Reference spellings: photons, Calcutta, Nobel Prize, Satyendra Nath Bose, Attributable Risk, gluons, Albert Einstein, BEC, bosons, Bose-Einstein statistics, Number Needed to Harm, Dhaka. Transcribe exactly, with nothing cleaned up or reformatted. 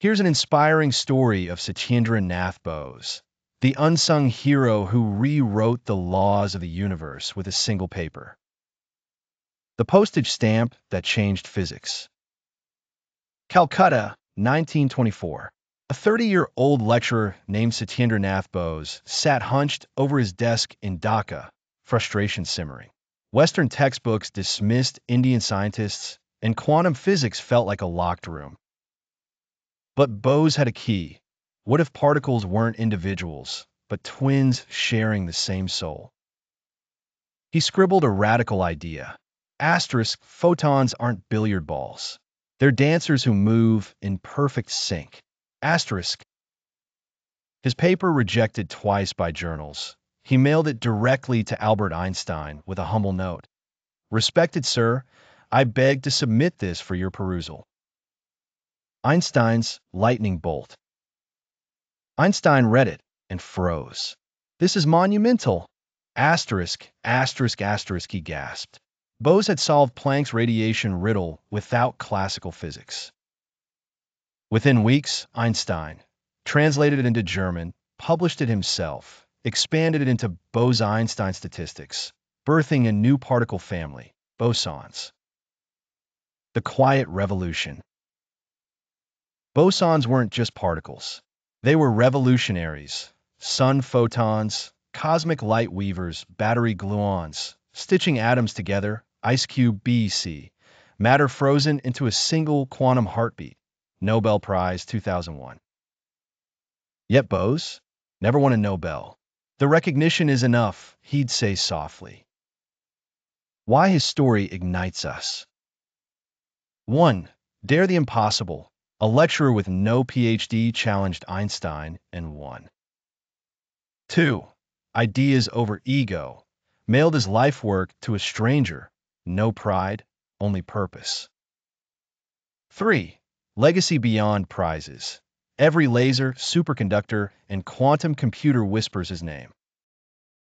Here's an inspiring story of Satyendra Nath Bose, the unsung hero who rewrote the laws of the universe with a single paper. The postage stamp that changed physics. Calcutta, nineteen twenty-four. A thirty-year-old lecturer named Satyendra Nath Bose sat hunched over his desk in Dhaka, frustration simmering. Western textbooks dismissed Indian scientists, and quantum physics felt like a locked room. But Bose had a key. What if particles weren't individuals, but twins sharing the same soul? He scribbled a radical idea. Asterisk, photons aren't billiard balls. They're dancers who move in perfect sync. Asterisk. His paper rejected twice by journals. He mailed it directly to Albert Einstein with a humble note. "Respected sir, I beg to submit this for your perusal." Einstein's lightning bolt. Einstein read it and froze. "This is monumental." Asterisk, asterisk, asterisk, he gasped. Bose had solved Planck's radiation riddle without classical physics. Within weeks, Einstein translated it into German, published it himself, expanded it into Bose-Einstein statistics, birthing a new particle family, bosons. The quiet revolution. Bosons weren't just particles. They were revolutionaries, sun photons, cosmic light weavers, battery gluons, stitching atoms together, ice cube B E C, matter frozen into a single quantum heartbeat. Nobel Prize two thousand one. Yet Bose never won a Nobel. "The recognition is enough," he'd say softly. Why his story ignites us. one. Dare the impossible. A lecturer with no P H D challenged Einstein and won. two. Ideas over ego. Mailed his life work to a stranger. No pride, only purpose. three. Legacy beyond prizes. Every laser, superconductor, and quantum computer whispers his name.